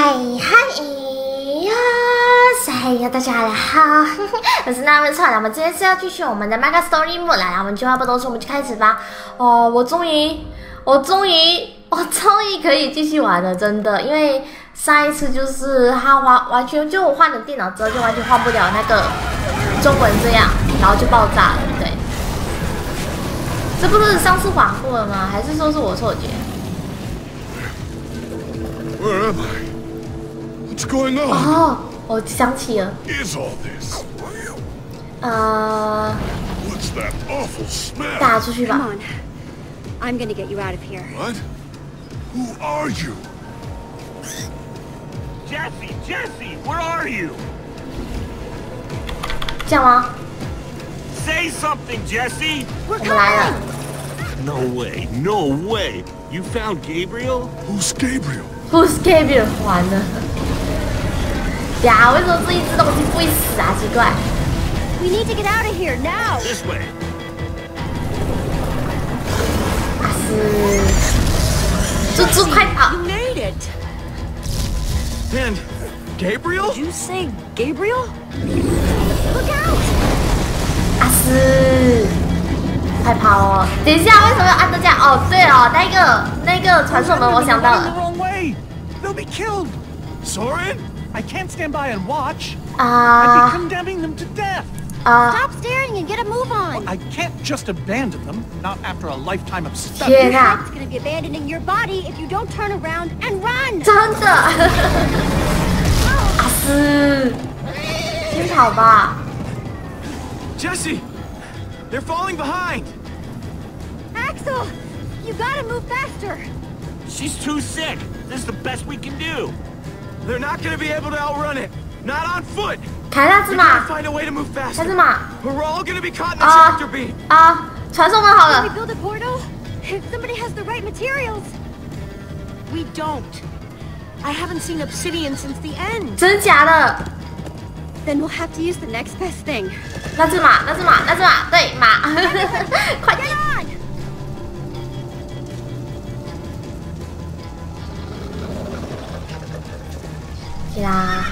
嗨哟，大家好，我是那位菜。我们今天是要继续我们的 Mega Story Mode 来了，我们就话不多说，我们就开始吧。哦，我终于可以继续玩了，真的，因为上一次就是他完全就我换了电脑之后就完全换不了那个中文这样，然后就爆炸了，对。这不是上次玩过了吗？还是说是我错觉？ Where am I? What's going on? Oh, I remember. What is all this? What's that awful smell? Come on. I'm gonna get you out of here. What? Who are you? Jessie, Jessie, where are you? Say something, Jessie. We're coming. No way, no way. You found Gabriel? Who's Gabriel? Who's Gabriel? 完了！呀，为什么这一只东西不会死啊？奇怪。We need to get out of here now. This way. 啊是，猪猪快跑 ！You made it. And Gabriel? Did you say Gabriel? Look out! 啊是，快跑哦！等一下，为什么要按到这样？哦，对哦，那个传送门，我想到了。 They'll be killed. Soren, I can't stand by and watch. I'd be condemning them to death. Stop staring and get a move on. Well, I can't just abandon them, not after a lifetime of study. You're not going to be abandoning your body if you don't turn around and run. 真的，阿斯，先跑吧。Jessie, they're falling behind. Axel, you gotta move faster. She's too sick. This is the best we can do. They're not going to be able to outrun it. Not on foot. We've got to find a way to move faster. We're all going to be caught in the tractor beam. Can we build a portal? If somebody has the right materials. We don't. I haven't seen obsidian since the end. 真假的? Then we'll have to use the next best thing. 那只马，对马，快点！ 啦！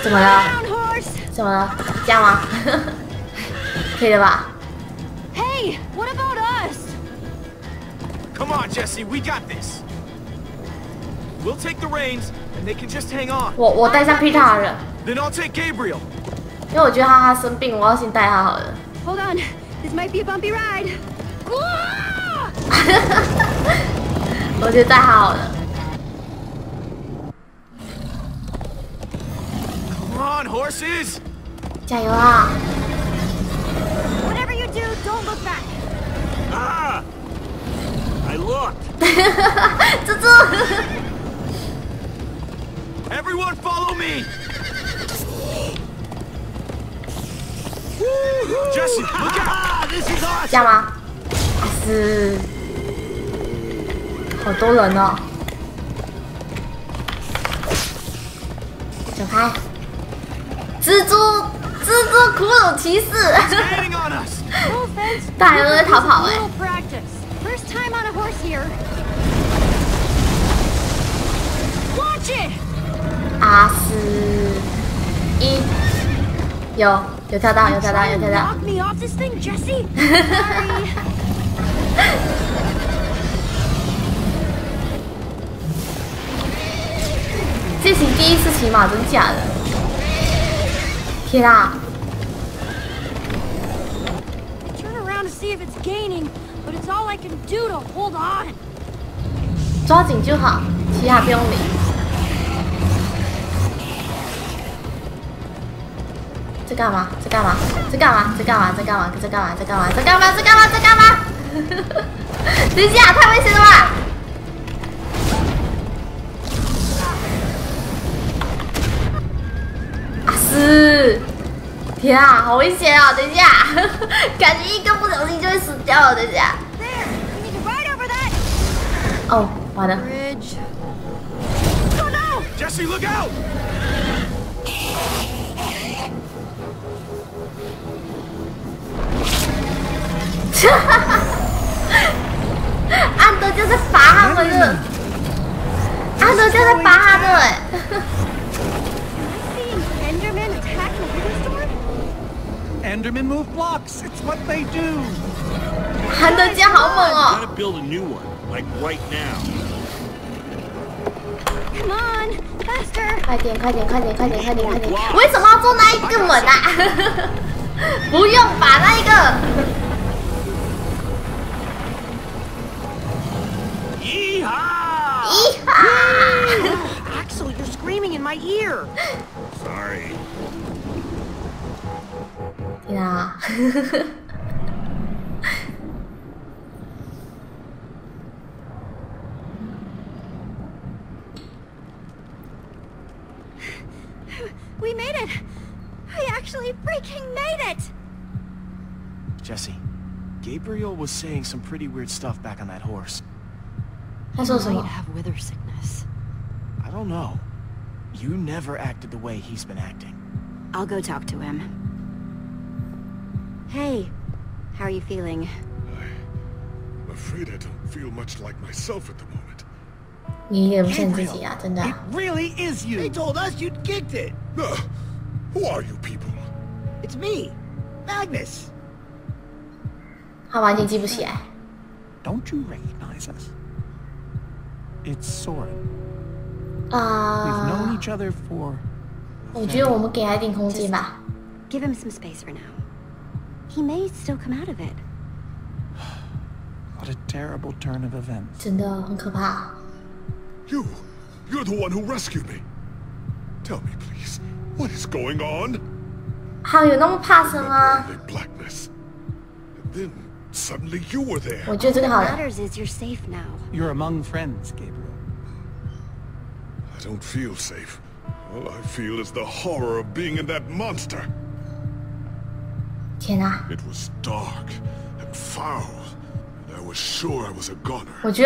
怎么了？怎么了？加吗？可以了吧 ？Hey, what about us? Come on, Jessie, we got this. We'll take the reins, and they can just hang on. 我带上 Petra 了。Then I'll take Gabriel. 因为我觉得他生病，我要先带他好了。Hold on. This might be a bumpy ride. 我觉得太好了。Come on, horses! 加油啊 ！Whatever you do, don't look back. Ah! I looked. 猪猪 ！Everyone, follow me. Jessie, look out! This is awesome. 这样吗？是，好多人哦。走开！蜘蛛苦鲁骑士，大家都在逃跑哎。阿斯一有。 有跳到。Knock me off this thing, Jessie. Sorry. 这是第一次骑马，真假的？天啊 ！Turn around to see if it's gaining, but it's all I can do to hold on. 抓紧就好，其他不用理。 在干嘛？等一下，太危险了吧！啊是，天啊，好危险啊！等一下，感觉一个不小心就会死掉了。等一下。哦，完了。Jessie, look out! Endermen move blocks. It's what they do. 韩德基好猛哦！ Gotta build a new one, like right now. Come on, faster! 快点，快点，快点，快点，快点，快点！为什么要做那一个门啊？不用吧，那一个。 Axel, you're screaming in my ear. Sorry. Yeah. We made it. I actually freaking made it. Jessie, Gabriel was saying some pretty weird stuff back on that horse. You might have wither sickness. I don't know. You never acted the way he's been acting. I'll go talk to him. Hey, how are you feeling? I'm afraid I don't feel much like myself at the moment. Gabriel, it really is you. They told us you'd kicked it. Who are you people? It's me, Magnus. Don't you recognize us? It's Soren. We've known each other for. Give him some space for now. He may still come out of it. What a terrible turn of events. You're the one who rescued me. Tell me, please, what is going on? Blackness. And then. Suddenly you were there. What matters is you're safe now. You're among friends, Gabriel. I don't feel safe. All I feel is the horror of being in that monster. It was dark and foul, and I was sure I was a goner. Which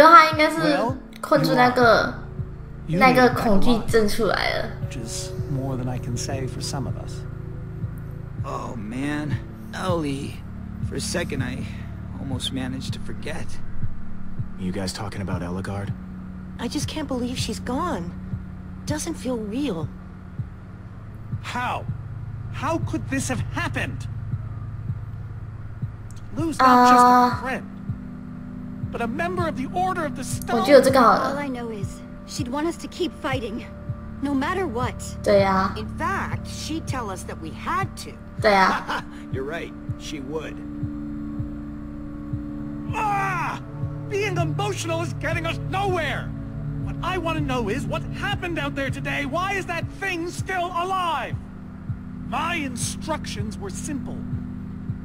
is more than I can say for some of us. Oh man, Ellie. For a second, I almost managed to forget. You guys talking about Eligard? I just can't believe she's gone. Doesn't feel real. How? How could this have happened? Lou's not just a friend, but a member of the Order of the Stone. All I know is she'd want us to keep fighting, no matter what. In fact, she'd tell us that we had to. You're right, she would. Being emotional is getting us nowhere. What I want to know is what happened out there today. Why is that thing still alive? My instructions were simple.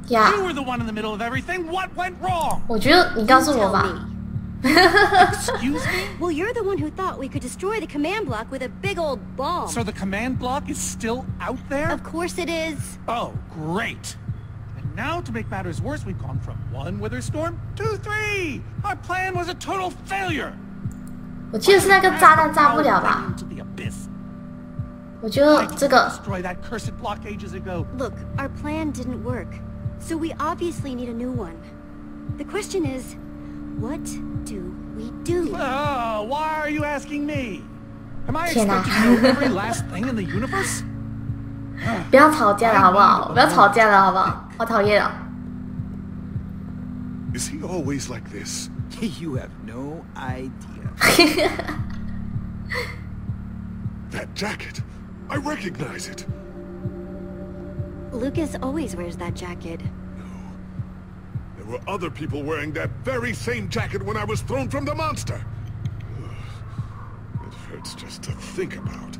You were the one in the middle of everything. What went wrong? Excuse me? Well, you're the one who thought we could destroy the command block with a big old bomb. So the command block is still out there? Of course it is. Oh, great. Now, to make matters worse, we've gone from one Witherstorm to three! Our plan was a total failure! Destroy that cursed block ages ago. Look, our plan didn't work, so we obviously need a new one. The question is, what do we do? Oh, why are you asking me? Am I expected to know every last thing in the universe? 不要吵架了，好不好？不要吵架了，好不好？好讨厌啊 ！Is he always like this? You have no idea. That jacket, I recognize it. Lukas always wears that jacket. No, there were other people wearing that very same jacket when I was thrown from the monster. It hurts just to think about.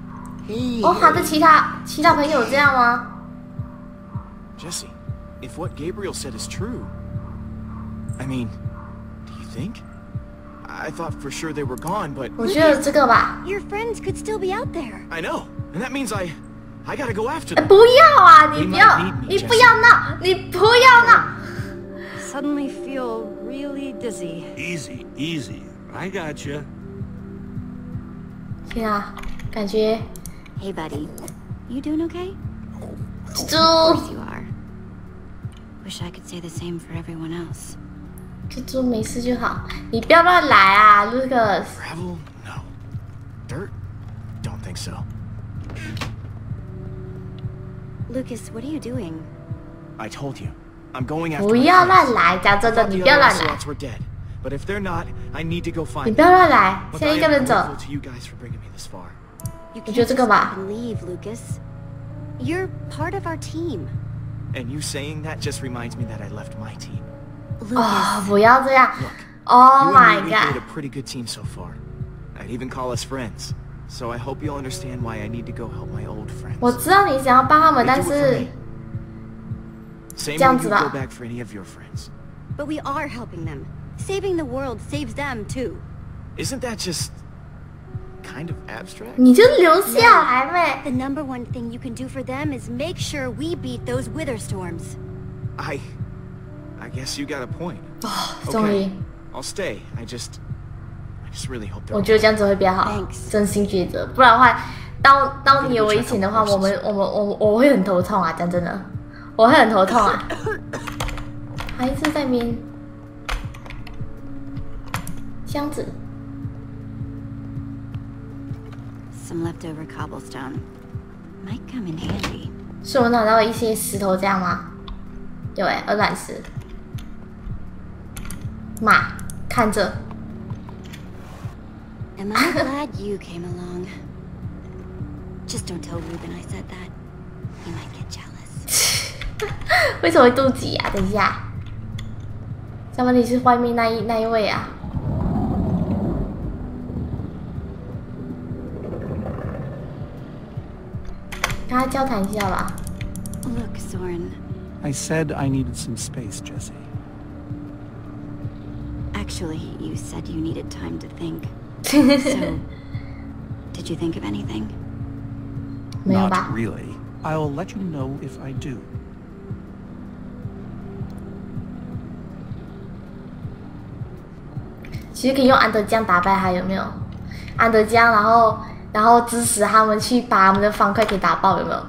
哦，他的其他朋友这样吗 ？Jessie, if what Gabriel said is true, I mean, do you think? I thought for sure they were gone, but 我觉得这个吧。Your friends could still be out there. I know, and that means I gotta go after them. 不要啊！你不要闹！你不要闹！ Suddenly feel really dizzy. Easy, easy. I got you. 天啊，感觉。 Hey buddy, you doing okay? Of course you are. Wish I could say the same for everyone else. 蜘蛛没事就好，你不要乱来啊 ，Lucas. Gravel? No. Dirt? Don't think so. Lucas, what are you doing? I told you, I'm going after. 不要乱来，讲真的，你不要乱来。你不要乱来，先一个人走。你觉得这个吧？ You're part of our team. And you saying that just reminds me that I left my team. Oh, 不要这样。Oh my God. We've made a pretty good team so far. I'd even call us friends. So I hope you'll understand why I need to go help my old friends. 我知道你想要帮他们，但是这样子吧。But we are helping them. Saving the world saves them too. Isn't that just? Kind of abstract. The number one thing you can do for them is make sure we beat those Witherstorms. I guess you got a point. Okay, I'll stay. I just really hope that. 我觉得这样子会比较好，真心觉得，不然的话，当你有危险的话，我会很头痛啊！讲真的，我会很头痛啊！还是在边箱子。 Some leftover cobblestone might come in handy. 是我拿到一些石头这样吗？有哎，200石。马，看着。Am I glad you came along? Just don't tell Reuben I said that. He might get jealous. 为什么会妒忌啊？等一下，想问你是外面那一位啊？ Look, Soren. I said I needed some space, Jessie. Actually, you said you needed time to think. So, did you think of anything? Not really. I'll let you know if I do. Actually, can you use Ender Dragon to defeat them? Ender Dragon, and then. 然后支持他们去把他们的方块给打爆，有没有？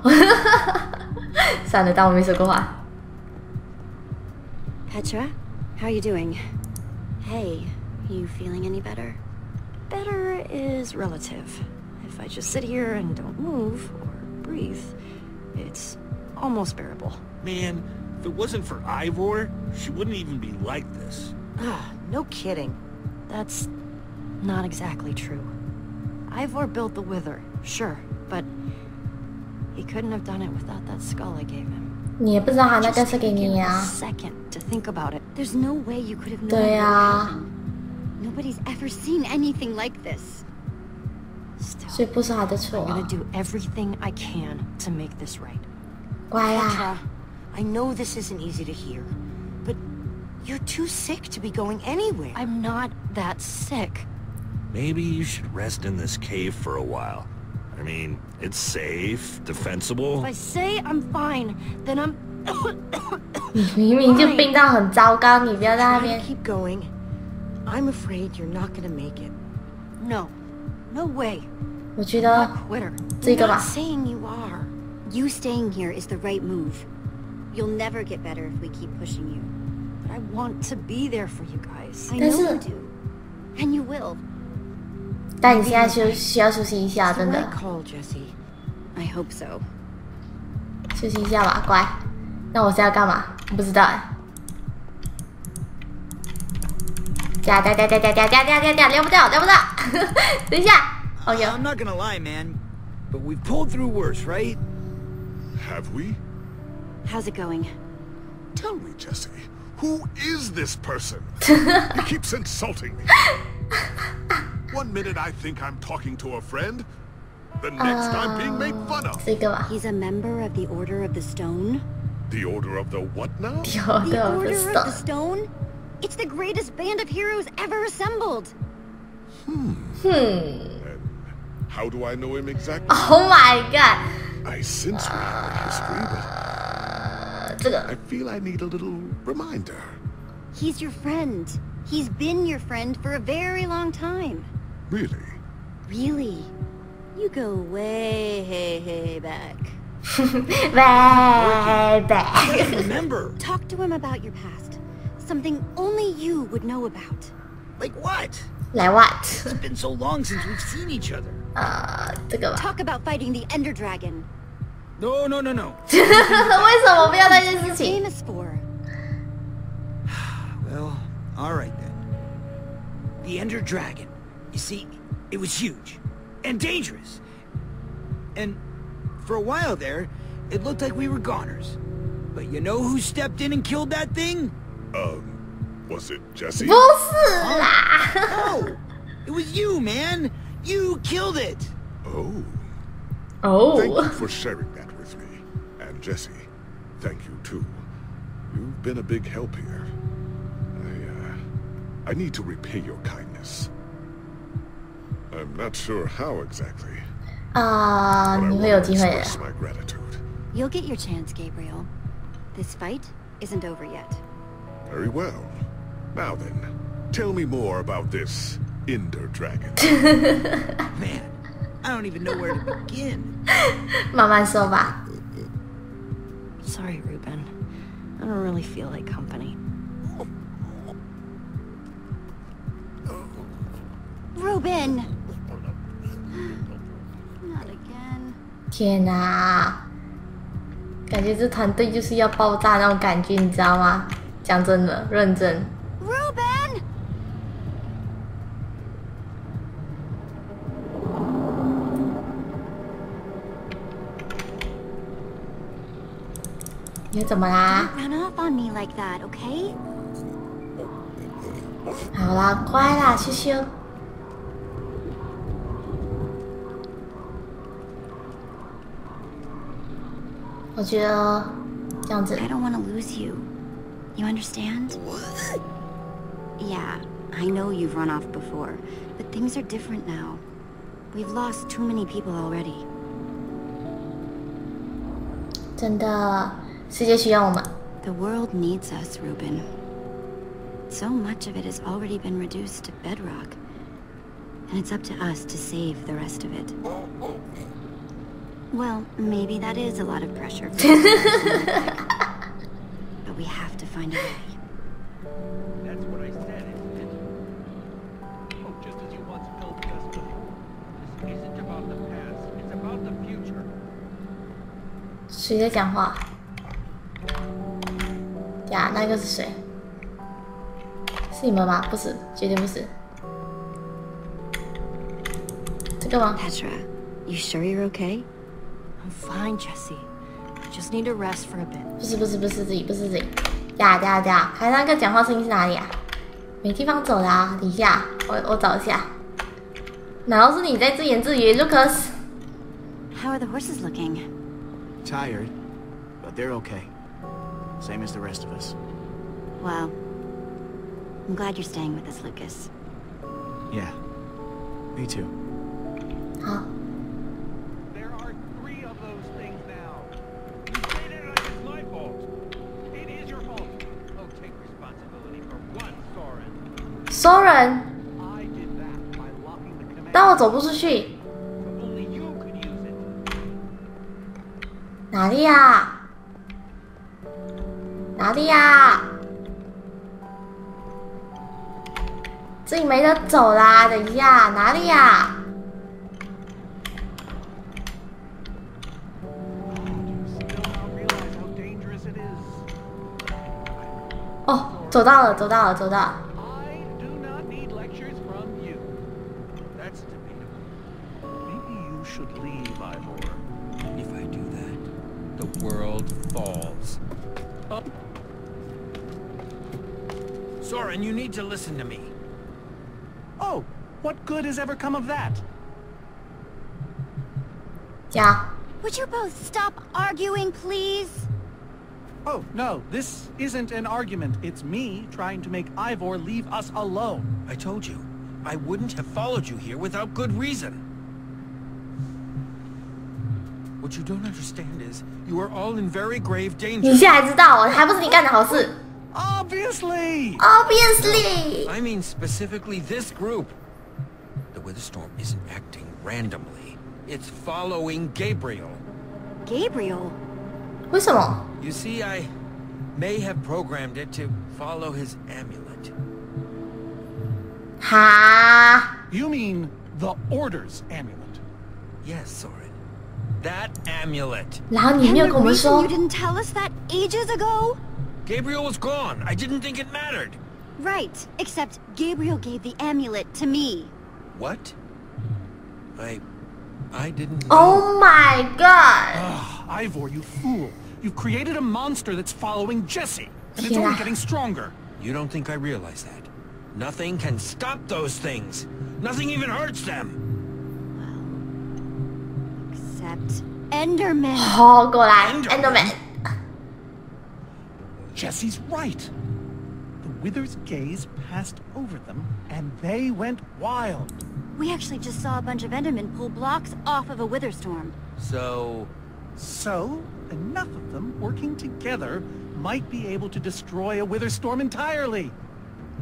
算了，当我没说过话。Petra, how are you doing? Hey, you feeling any better? Better is relative. If I just sit here and don't move or breathe, it's almost bearable. Man, if it wasn't for Ivor, she wouldn't even be like this. Ah, no kidding. That's not exactly true. Ivor built the Wither, sure, but he couldn't have done it without that skull I gave him. 你也不知道他那个是给你啊。Second to think about it. There's no way you could have known. 对啊。Nobody's ever seen anything like this. Still, I'm gonna do everything I can to make this right. 乖啊。I know this isn't easy to hear, but you're too sick to be going anywhere. I'm not that sick. Maybe you should rest in this cave for a while. I mean, it's safe, defensible. If I say I'm fine, then I'm. 你明明就病到很糟糕，你不要在那边。Keep going. I'm afraid you're not gonna make it. No, no way. 我觉得这个吧。Saying you are. You staying here is the right move. You'll never get better if we keep pushing you. But I want to be there for you guys. I know you do, and you will. 但你现在需要休息一下，真的。I hope so. 休息一下吧，乖。那我是要干嘛？不知道哎。加，撩不掉。等一下。OK。I'm not gonna lie, man, but we've pulled through worse, right? Have we? How's it going? Tell me, Jessie, who is this person? He keeps insulting me. One minute I think I'm talking to a friend, the next I'm being made fun of. He's a member of the Order of the Stone. The Order of the what now? The Order of the Stone? It's the greatest band of heroes ever assembled. And how do I know him exactly? Oh my God. I sense we have a history, but I feel I need a little reminder. He's your friend. He's been your friend for a very long time. Really? Really. You go way back. Way back. Remember. Talk to him about your past. Something only you would know about. Like what? Like what? It's been so long since we've seen each other. Talk about fighting the Ender Dragon. No, no, no, no. 为什么不要那件事情 ？Well, all right then. The Ender Dragon. You see, it was huge and dangerous. And for a while there, it looked like we were goners. But you know who stepped in and killed that thing? Was it Jessie? No, it was you, man. You killed it. Oh. Oh. Thank you for sharing that with me. And Jessie, thank you too. You've been a big help here. I need to repay your kindness. I'm not sure how exactly. You will express my gratitude. You'll get your chance, Gabriel. This fight isn't over yet. Very well. Now then, tell me more about this Ender Dragon. Man, I don't even know where to begin. Sorry, Reuben. I don't really feel like company. Reuben! Not again. 天哪！ 感觉这团队就是要爆炸那种感觉，你知道吗？讲真的，认真。Reuben， 你怎么啦？ Run off on me like that, okay? 好啦，乖啦，羞羞。 I don't want to lose you. You understand? What? Yeah, I know you've run off before, but things are different now. We've lost too many people already. 真的，世界需要我们。The world needs us, Reuben. So much of it has already been reduced to bedrock, and it's up to us to save the rest of it. Well, maybe that is a lot of pressure. But we have to find a way. That's what I said, isn't it? Oh, just as you once told us. This isn't about the past, it's about the future. 谁在讲话？呀，那个是谁？是你们吗？不是，绝对不是。这个吗 ？Petra, you sure you're okay? I'm fine, Jessie. I just need to rest for a bit. 不是，呀！看那个讲话声音是哪里啊？没地方走啦，等一下，我找一下。难道是你在自言自语 ，Lukas？ How are the horses looking? Tired, but they're okay. Same as the rest of us. Well, I'm glad you're staying with us, Lukas. Yeah, me too. 好。 Soren， 但我走不出去。哪里呀？哪里呀？这里没得走啦！等一下，哪里呀？哦，走到了。 Soren, you need to listen to me. Oh, what good has ever come of that? Yeah. Would you both stop arguing, please? Oh, no, this isn't an argument. It's me trying to make Ivor leave us alone. I told you, I wouldn't have followed you here without good reason. What you don't understand is, you are all in very grave danger. 你现在知道，还不是你干的好事。 Obviously. I mean specifically this group. The Witherstorm isn't acting randomly. It's following Gabriel. Gabriel? Why? You see, I may have programmed it to follow his amulet. Ha! You mean the Order's amulet? Yes, Soren. that amulet. You didn't tell us that ages ago? Gabriel was gone. I didn't think it mattered. Right, except Gabriel gave the amulet to me. What? I didn't know. Oh my god! Ivor, you fool. You've created a monster that's following Jessie. And it's only getting stronger. You don't think I realize that? Nothing can stop those things. Nothing even hurts them. Well, except Enderman. Oh god, Enderman. Jessie's right. The Wither's gaze passed over them, and they went wild. We actually just saw a bunch of Endermen pull blocks off of a Witherstorm. So, enough of them working together might be able to destroy a Witherstorm entirely.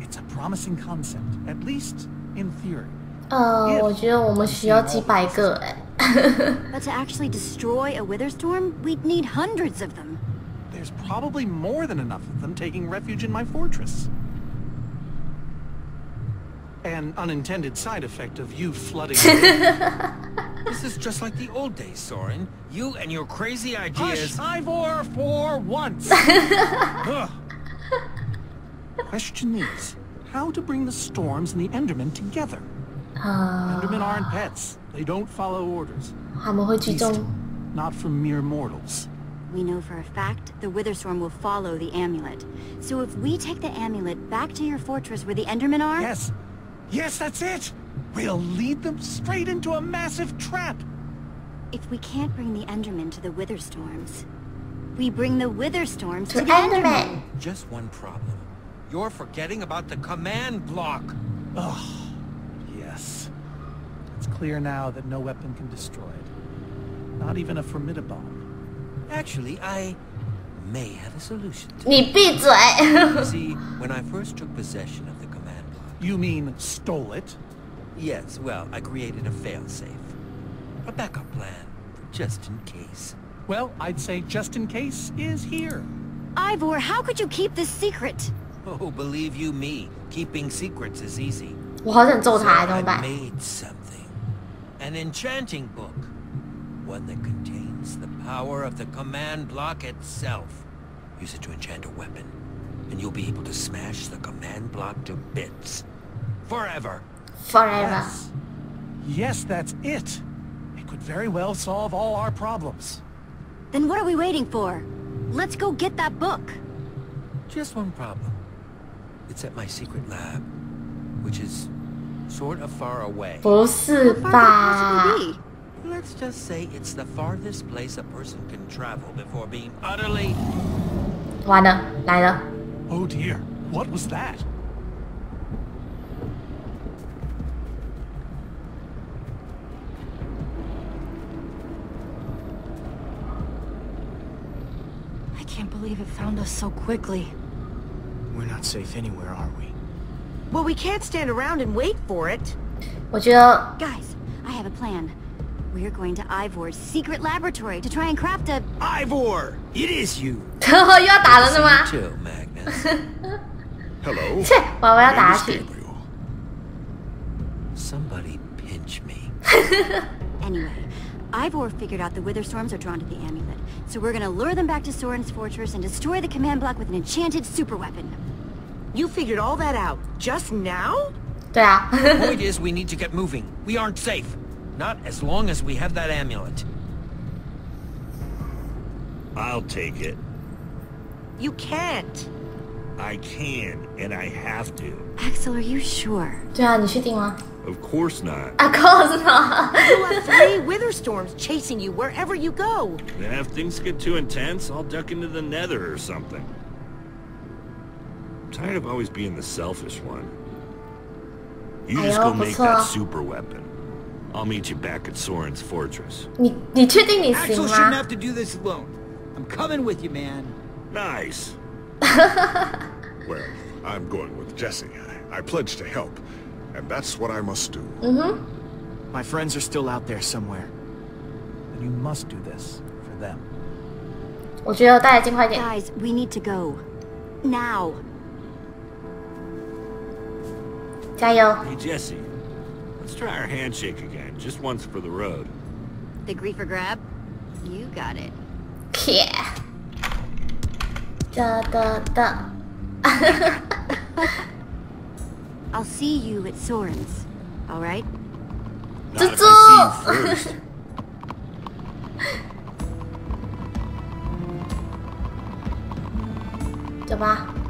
It's a promising concept, at least in theory. I think we need 100. But to actually destroy a Witherstorm, we'd need hundreds of them. There's probably more than enough of them taking refuge in my fortress. An unintended side effect of you flooding. This is just like the old days, Soren. You and your crazy ideas. Hush, Ivor, for once. Question is, how to bring the storms and the Endermen together? Endermen aren't pets. They don't follow orders. At least, not from mere mortals. We know for a fact the Witherstorm will follow the amulet. So if we take the amulet back to your fortress where the Endermen are... Yes! Yes, that's it! We'll lead them straight into a massive trap! If we can't bring the Endermen to the Witherstorms, we bring the Witherstorms to the Endermen! Just one problem. You're forgetting about the command block! Ugh, yes. It's clear now that no weapon can destroy it. Not even a formidabomb. Actually, I may have a solution to it. See, when I first took possession of the command block... You mean, stole it? Yes, well, I created a failsafe. A backup plan, for just in case. Well, I'd say just in case is here. Ivor, how could you keep this secret? Oh, believe you me, keeping secrets is easy. So I made something. An enchanting book. One that contains the power of the command block itself. Use it to enchant a weapon, and you'll be able to smash the command block to bits. Forever. Yes, that's it. It could very well solve all our problems. Then what are we waiting for? Let's go get that book. Just one problem. It's at my secret lab, which is sort of far away. Let's just say it's the farthest place a person can travel before being utterly... Oh dear, what was that? I can't believe it found us so quickly. We're not safe anywhere, are we? Well, we can't stand around and wait for it. Guys, I have a plan. We're going to Ivor's secret laboratory to try and craft a... Ivor! It is you! Too, Magnus. Hello? Gabriel. Somebody pinch me. Anyway, Ivor figured out the Witherstorms are drawn to the amulet. So we're gonna lure them back to Soren's fortress and destroy the command block with an enchanted superweapon. You figured all that out just now? Yeah. The point is we need to get moving. We aren't safe. Not as long as we have that amulet. I'll take it. You can't. I can, and I have to. Axel, are you sure? Of course not. You have 3 Witherstorms chasing you wherever you go. And if things get too intense, I'll duck into the nether or something. I'm tired of always being the selfish one. You just go make that super weapon. I'll meet you back at Soren's fortress. Axel shouldn't have to do this alone. I'm coming with you, man. Nice. Well, I'm going with Jessie. I pledge to help, and that's what I must do. My friends are still out there somewhere. And you must do this for them. Guys, we need to go. Now. Hey, Jessie. Let's try our handshake again, just once for the road. The grief or grab? You got it. Yeah. Da da da. I'll see you at Soren's. All right. Not if I see you first. Come on.